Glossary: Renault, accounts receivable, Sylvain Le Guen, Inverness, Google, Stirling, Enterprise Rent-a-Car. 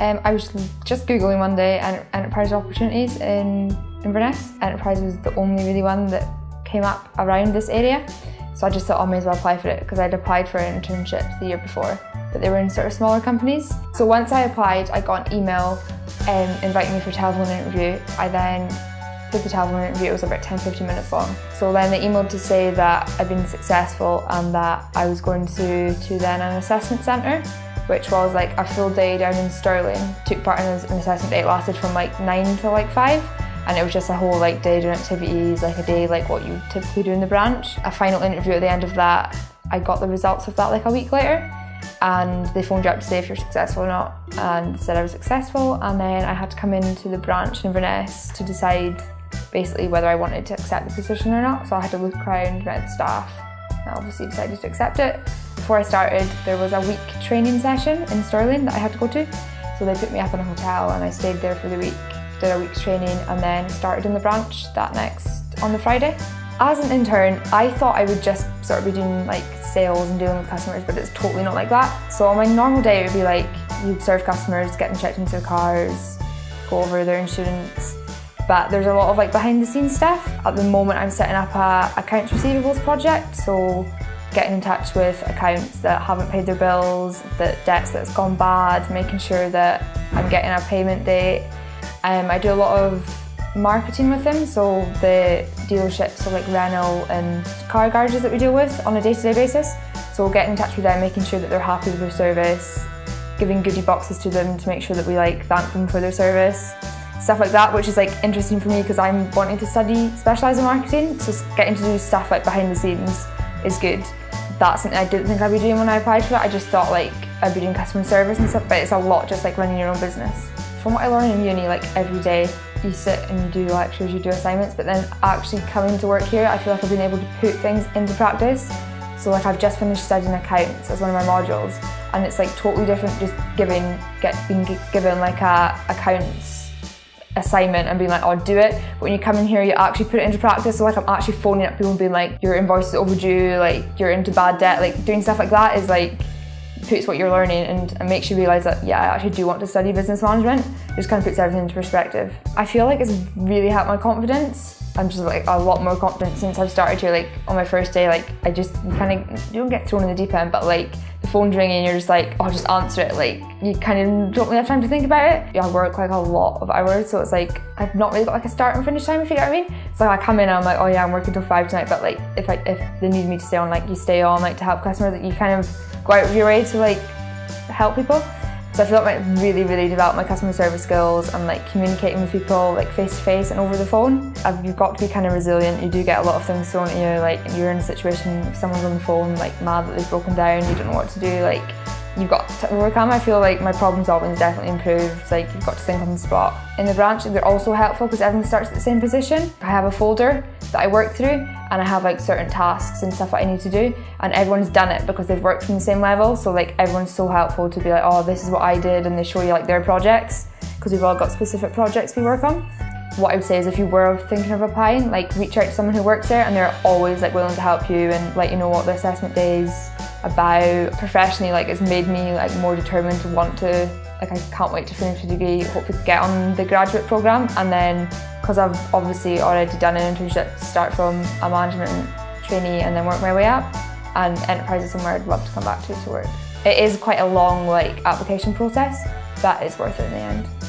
I was just Googling one day enterprise opportunities in Inverness. Enterprise was the only really one that came up around this area. So I just thought I may as well apply for it because I'd applied for internships the year before, but they were in sort of smaller companies. So once I applied, I got an email inviting me for a telephone interview. I then did the telephone interview. It was about 10-15 minutes long. So then they emailed to say that I'd been successful and that I was going to then an assessment centre, which was like a full day down in Stirling. Took part in an assessment day. It lasted from like 9 to like 5. And it was just a whole like day doing activities, like a day like what you typically do in the branch. A final interview at the end of that, I got the results of that like a week later, and they phoned you up to say if you're successful or not, and said I was successful, and then I had to come into the branch in Inverness to decide basically whether I wanted to accept the position or not. So I had to look around, met the staff, and I obviously decided to accept it. Before I started, there was a week training session in Stirling that I had to go to, so they put me up in a hotel and I stayed there for the week. Did a week's training and then started in the branch on the Friday. As an intern, I thought I would just sort of be doing like sales and dealing with customers, but it's totally not like that. So on my normal day, it would be like you'd serve customers, get them checked into their cars, go over their insurance, but there's a lot of like behind the scenes stuff. At the moment, I'm setting up a accounts receivables project, so getting in touch with accounts that haven't paid their bills, the debts that's gone bad, making sure that I'm getting a payment date. I do a lot of marketing with them, so the dealerships, so like Renault and car garages that we deal with on a day-to-day basis. So we'll get in touch with them, making sure that they're happy with their service, giving goodie boxes to them to make sure that we like thank them for their service, stuff like that, which is like interesting for me because I'm wanting to specialise in marketing, so getting to do stuff like behind the scenes is good. That's something I didn't think I'd be doing when I applied for that. I just thought like I'd be doing customer service and stuff, but it's a lot just like running your own business. From what I learned in uni, like every day you sit and you do lectures, you do assignments, but then actually coming to work here, I feel like I've been able to put things into practice. So like I've just finished studying accounts as one of my modules, and it's like totally different just being given like a accounts assignment and being like, oh, do it. But when you come in here, you actually put it into practice. So like I'm actually phoning up people and being like, your invoice is overdue, like you're into bad debt, like doing stuff like that is like, puts what you're learning and makes you realise that, yeah, I actually do want to study business management. It just kind of puts everything into perspective. I feel like it's really helped my confidence. I'm just like a lot more confident since I've started here. Like on my first day, like I just kind of, you don't get thrown in the deep end, but like the phone's ringing and you're just like, oh, just answer it. Like you kind of don't really have time to think about it. Yeah, I work like a lot of hours, so it's like I've not really got like a start and finish time, if you get what I mean. So I come in and I'm like, oh yeah, I'm working till 5 tonight, but like if they need me to stay on, like you stay on, like to help customers, that like, you kind of go out of your way to like help people. So I feel like I really developed my customer service skills and like communicating with people like face to face and over the phone. You've got to be kind of resilient. You do get a lot of things thrown at you, like you're in a situation, someone's on the phone like mad that they've broken down, you don't know what to do, like you've got to overcome. I feel like my problem solving has definitely improved, like you've got to think on the spot. In the branch, they're also helpful because everyone starts at the same position. I have a folder that I work through and I have like certain tasks and stuff that I need to do, and everyone's done it because they've worked from the same level, so like everyone's so helpful to be like, oh, this is what I did, and they show you like their projects because we've all got specific projects we work on. What I would say is if you were thinking of applying, like reach out to someone who works there and they're always like willing to help you and let you know what the assessment days about. Professionally, like it's made me like more determined to want to, like I can't wait to finish the degree, hopefully get on the graduate programme, and then because I've obviously already done an internship, start from a management trainee and then work my way up, and enterprise is somewhere I'd love to come back to work. It is quite a long like application process, but it's worth it in the end.